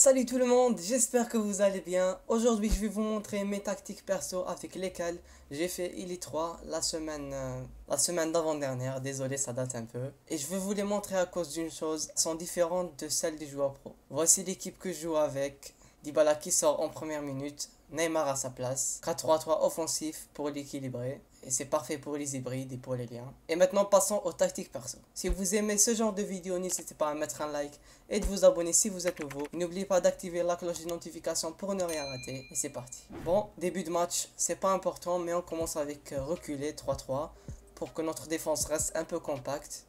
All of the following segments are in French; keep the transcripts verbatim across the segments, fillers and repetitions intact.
Salut tout le monde, j'espère que vous allez bien. Aujourd'hui je vais vous montrer mes tactiques perso avec lesquelles j'ai fait Elite trois la semaine, euh, la semaine d'avant-dernière, désolé ça date un peu. Et je vais vous les montrer à cause d'une chose, elles sont différentes de celles des joueurs pro. Voici l'équipe que je joue avec, Dibala qui sort en première minute, Neymar à sa place, quatre trois trois offensif pour l'équilibrer. Et c'est parfait pour les hybrides et pour les liens. Et maintenant passons aux tactiques perso. Si vous aimez ce genre de vidéo, n'hésitez pas à mettre un like et de vous abonner si vous êtes nouveau. N'oubliez pas d'activer la cloche de notification pour ne rien rater. Et c'est parti. Bon, début de match, c'est pas important mais on commence avec reculer trois trois pour que notre défense reste un peu compacte.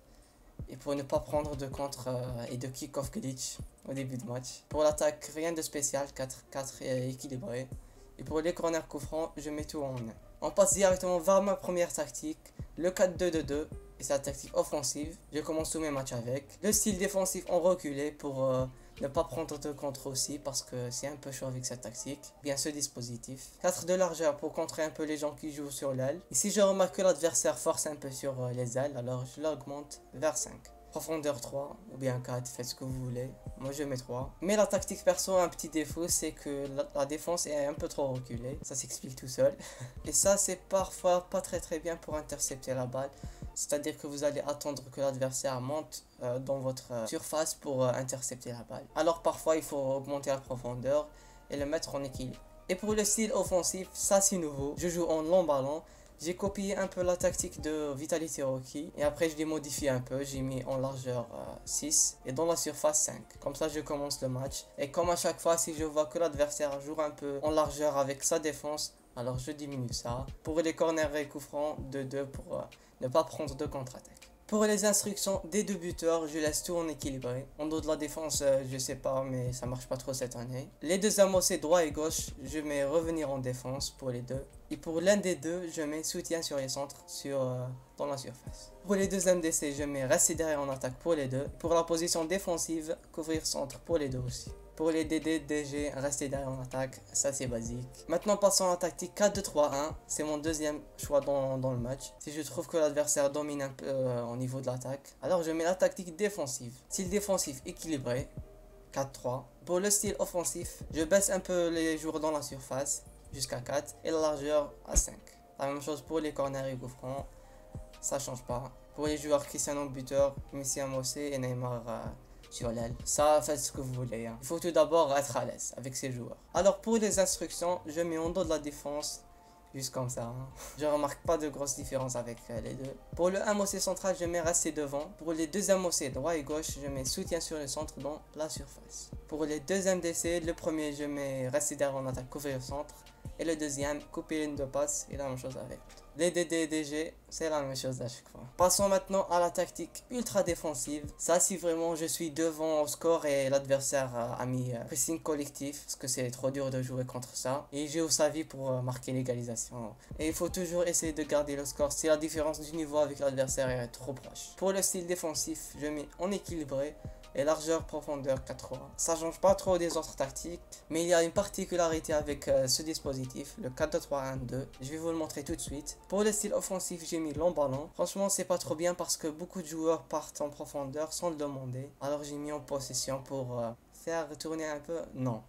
Et pour ne pas prendre de contre et de kick-off glitch au début de match. Pour l'attaque, rien de spécial, quatre quatre équilibré. Et pour les corners coup francs, je mets tout en un. On passe directement vers ma première tactique, le quatre deux deux deux, et sa tactique offensive. Je commence tous mes matchs avec. Le style défensif en reculé pour euh, ne pas prendre de contre aussi, parce que c'est un peu chaud avec cette tactique. Bien ce dispositif. quatre de largeur pour contrer un peu les gens qui jouent sur l'aile. Ici je remarque que l'adversaire force un peu sur euh, les ailes, alors je l'augmente vers cinq. Profondeur trois, ou bien quatre, faites ce que vous voulez. Moi je mets trois. Mais la tactique perso a un petit défaut, c'est que la, la défense est un peu trop reculée. Ça s'explique tout seul. Et ça c'est parfois pas très très bien pour intercepter la balle. C'est-à-dire que vous allez attendre que l'adversaire monte euh, dans votre euh, surface pour euh, intercepter la balle. Alors parfois il faut augmenter la profondeur et le mettre en équilibre. Et pour le style offensif, ça c'est nouveau. Je joue en long ballon. J'ai copié un peu la tactique de Vitality Rocky et après je l'ai modifié un peu, j'ai mis en largeur euh, six et dans la surface cinq. Comme ça je commence le match et comme à chaque fois si je vois que l'adversaire joue un peu en largeur avec sa défense, alors je diminue ça. Pour les corners et coups francs, deux deux pour euh, ne pas prendre de contre-attaque. Pour les instructions des deux buteurs, je laisse tout en équilibré. En dos de la défense, euh, je sais pas, mais ça marche pas trop cette année. Les deux amorcés droit et gauche, je mets revenir en défense pour les deux. Et pour l'un des deux, je mets soutien sur les centres sur, euh, dans la surface. Pour les deux M D C, je mets rester derrière en attaque pour les deux. Pour la position défensive, couvrir centre pour les deux aussi. Pour les D D D G, rester derrière en attaque, ça c'est basique. Maintenant passons à la tactique quatre deux trois un, c'est mon deuxième choix dans, dans le match. Si je trouve que l'adversaire domine un peu euh, au niveau de l'attaque, alors je mets la tactique défensive. Style défensif équilibré, quatre trois. Pour le style offensif, je baisse un peu les joueurs dans la surface, jusqu'à quatre, et la largeur à cinq. La même chose pour les corners et coups francs, ça change pas. Pour les joueurs Cristiano buteur, Messia, Mosé et Neymar... Euh, sur l'aile, ça faites ce que vous voulez hein. Il faut tout d'abord être à l'aise avec ces joueurs. Alors pour les instructions, je mets en dos de la défense, juste comme ça hein. Je remarque pas de grosse différence avec euh, les deux. Pour le M O C central, je mets rester devant. Pour les deux M O C droit et gauche, je mets soutien sur le centre dans la surface. Pour les deux M D C, le premier je mets rester derrière en attaque, couvrir le centre. Et le deuxième, couper une de passe et la même chose avec. Les D D D G, c'est la même chose à chaque fois. Passons maintenant à la tactique ultra défensive. Ça, si vraiment je suis devant au score et l'adversaire a mis pressing collectif, parce que c'est trop dur de jouer contre ça. Et j'ai au sa vie pour marquer l'égalisation. Et il faut toujours essayer de garder le score si la différence du niveau avec l'adversaire est trop proche. Pour le style défensif, je mets en équilibré. Et largeur, profondeur, quatre trois. Ça change pas trop des autres tactiques, mais il y a une particularité avec euh, ce dispositif, le quatre deux trois un deux. Je vais vous le montrer tout de suite. Pour le style offensif, j'ai mis long ballon. Franchement, c'est pas trop bien parce que beaucoup de joueurs partent en profondeur sans le demander. Alors j'ai mis en possession pour euh, faire tourner un peu. Non,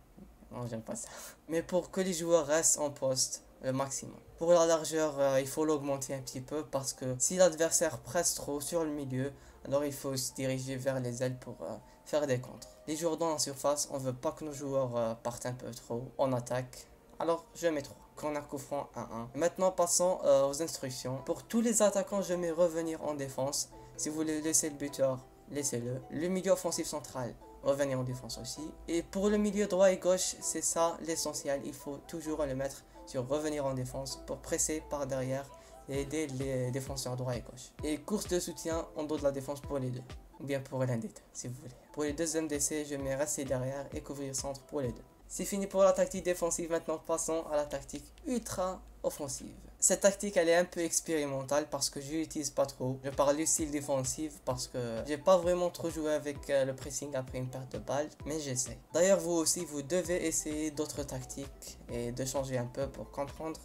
non, j'aime pas ça. Mais pour que les joueurs restent en poste le maximum. Pour la largeur, euh, il faut l'augmenter un petit peu parce que si l'adversaire presse trop sur le milieu, alors il faut se diriger vers les ailes pour euh, faire des contres. Les joueurs dans la surface, on veut pas que nos joueurs euh, partent un peu trop en attaque. Alors je mets trois. Corner coup franc un un. Maintenant passons euh, aux instructions. Pour tous les attaquants, je mets revenir en défense. Si vous voulez laisser le buteur, laissez-le. Le milieu offensif central, revenir en défense aussi. Et pour le milieu droit et gauche, c'est ça l'essentiel. Il faut toujours le mettre sur revenir en défense pour presser par derrière. Et aider les défenseurs droit et gauche. Et course de soutien en dos de la défense pour les deux. Ou bien pour l'un des deux, si vous voulez. Pour les deux M D C, je mets rester derrière et couvrir centre pour les deux. C'est fini pour la tactique défensive, maintenant passons à la tactique ultra offensive. Cette tactique elle est un peu expérimentale parce que je l'utilise pas trop. Je parle du style défensif parce que j'ai pas vraiment trop joué avec le pressing après une perte de balle, mais j'essaie. D'ailleurs vous aussi vous devez essayer d'autres tactiques et de changer un peu pour comprendre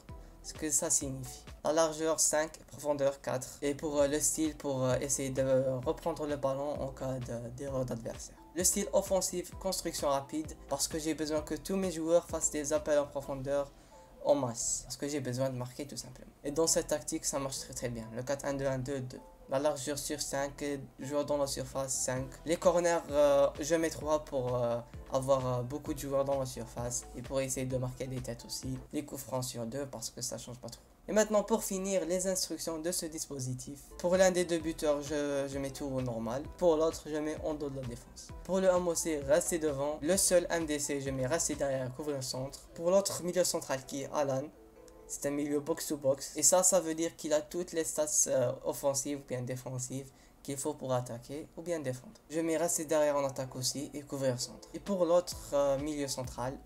ce que ça signifie. La largeur cinq, profondeur quatre. Et pour euh, le style, pour euh, essayer de reprendre le ballon en cas d'erreur d'adversaire. le style offensif, construction rapide, parce que j'ai besoin que tous mes joueurs fassent des appels en profondeur en masse, parce que j'ai besoin de marquer tout simplement. Et dans cette tactique, ça marche très très bien, le quatre un deux un deux deux. La largeur sur cinq, joueurs dans la surface cinq. Les corners, euh, je mets trois pour euh, avoir euh, beaucoup de joueurs dans la surface et pour essayer de marquer des têtes aussi. Les coups francs sur deux parce que ça change pas trop. Et maintenant pour finir, les instructions de ce dispositif. Pour l'un des deux buteurs, je, je mets tout au normal. Pour l'autre, je mets en dos de la défense. Pour le Mosé, rester devant. Le seul M D C, je mets rester derrière, couvrir le centre. Pour l'autre milieu central qui est Alan. C'est un milieu box-to-box. Et ça, ça veut dire qu'il a toutes les stats euh, offensives ou bien défensives qu'il faut pour attaquer ou bien défendre. Je mets rester derrière en attaque aussi et couvrir centre. Et pour l'autre euh, milieu central,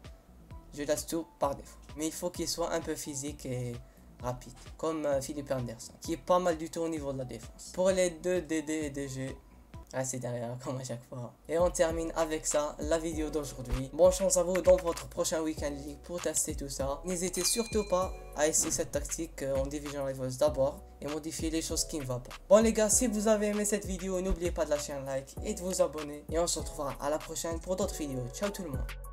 je laisse tout par défaut. Mais il faut qu'il soit un peu physique et rapide, comme euh, Philippe Anderson, qui est pas mal du tout au niveau de la défense. Pour les deux D D et D G, restez derrière comme à chaque fois. Et on termine avec ça la vidéo d'aujourd'hui. Bonne chance à vous dans votre prochain week-end league pour tester tout ça. N'hésitez surtout pas à essayer cette tactique en division les votes d'abord et modifier les choses qui ne vont pas. Bon les gars, si vous avez aimé cette vidéo, n'oubliez pas de lâcher un like et de vous abonner. Et on se retrouvera à la prochaine pour d'autres vidéos. Ciao tout le monde.